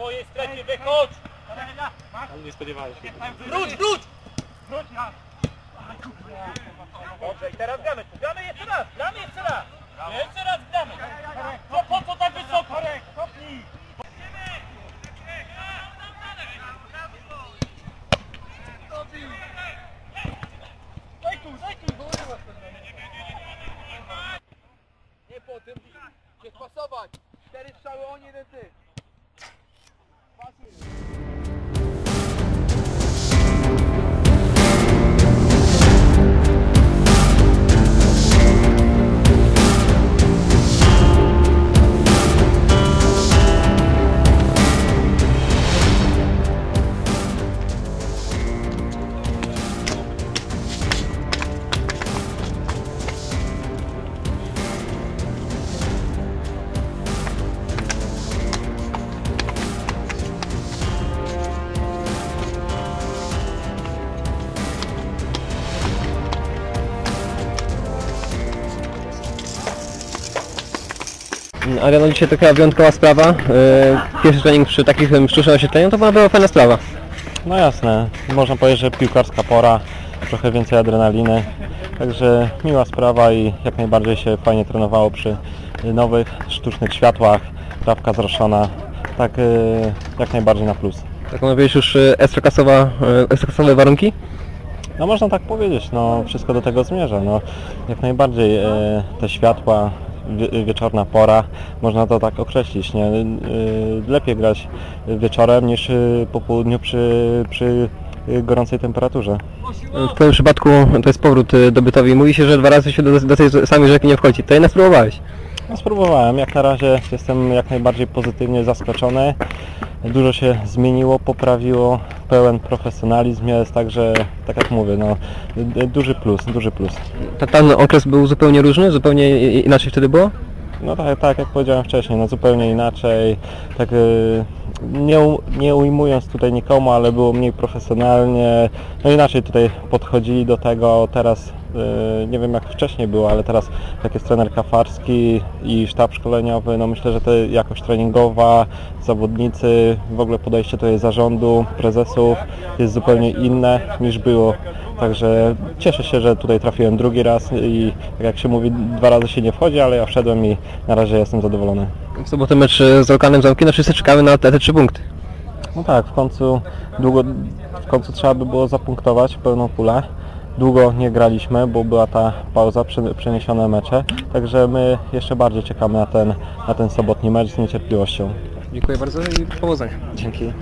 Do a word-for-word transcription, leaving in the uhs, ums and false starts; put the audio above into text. swojej strefie, wychodź! Ale nie spodziewałem się. Wróć, wróć! Wróć, Jan! Dobrze, i teraz gramy. Gramy jeszcze raz, gramy jeszcze raz! Jeszcze raz gramy! No po co tak wysoko? Kopnij! Nie po tym się spasować. Cztery strzały oni, jeden ty. Spasuj. Ariano, dzisiaj taka wyjątkowa sprawa. Pierwszy trening przy takich sztucznym oświetleniu to była fajna sprawa. No jasne, można powiedzieć, że piłkarska pora, trochę więcej adrenaliny. Także miła sprawa i jak najbardziej się fajnie trenowało przy nowych, sztucznych światłach. Trawka zroszona, tak jak najbardziej na plus. Tak omawiałeś już ekstraklasowe warunki? No można tak powiedzieć, no wszystko do tego zmierza. No, jak najbardziej te światła, wieczorna pora, można to tak określić, nie? Lepiej grać wieczorem niż po południu przy, przy gorącej temperaturze. W tym przypadku to jest powrót do Bytowi. Mówi się, że dwa razy się do, do tej samej rzeki nie wchodzi. To jednak spróbowałeś? No, spróbowałem. Jak na razie jestem jak najbardziej pozytywnie zaskoczony. Dużo się zmieniło, poprawiło, pełen profesjonalizm jest, także tak jak mówię, no, duży plus, duży plus. Ten okres był zupełnie różny, zupełnie inaczej wtedy było? No tak, tak jak powiedziałem wcześniej, no zupełnie inaczej, tak nie, nie ujmując tutaj nikomu, ale było mniej profesjonalnie, no inaczej tutaj podchodzili do tego, teraz nie wiem jak wcześniej było, ale teraz tak jest trener Kafarski i sztab szkoleniowy, no myślę, że to jakość treningowa, zawodnicy, w ogóle podejście tutaj zarządu, prezesów jest zupełnie inne niż było. Także cieszę się, że tutaj trafiłem drugi raz i tak jak się mówi, dwa razy się nie wchodzi, ale ja wszedłem i na razie jestem zadowolony. W sobotę mecz z Olkanem Zamkiem, no wszyscy czekamy na te, te trzy punkty. No tak, w końcu długo, w końcu trzeba by było zapunktować pełną pulę. Długo nie graliśmy, bo była ta pauza, przeniesione mecze, także my jeszcze bardziej czekamy na ten, na ten sobotni mecz z niecierpliwością. Dziękuję bardzo i powodzenia. Dzięki.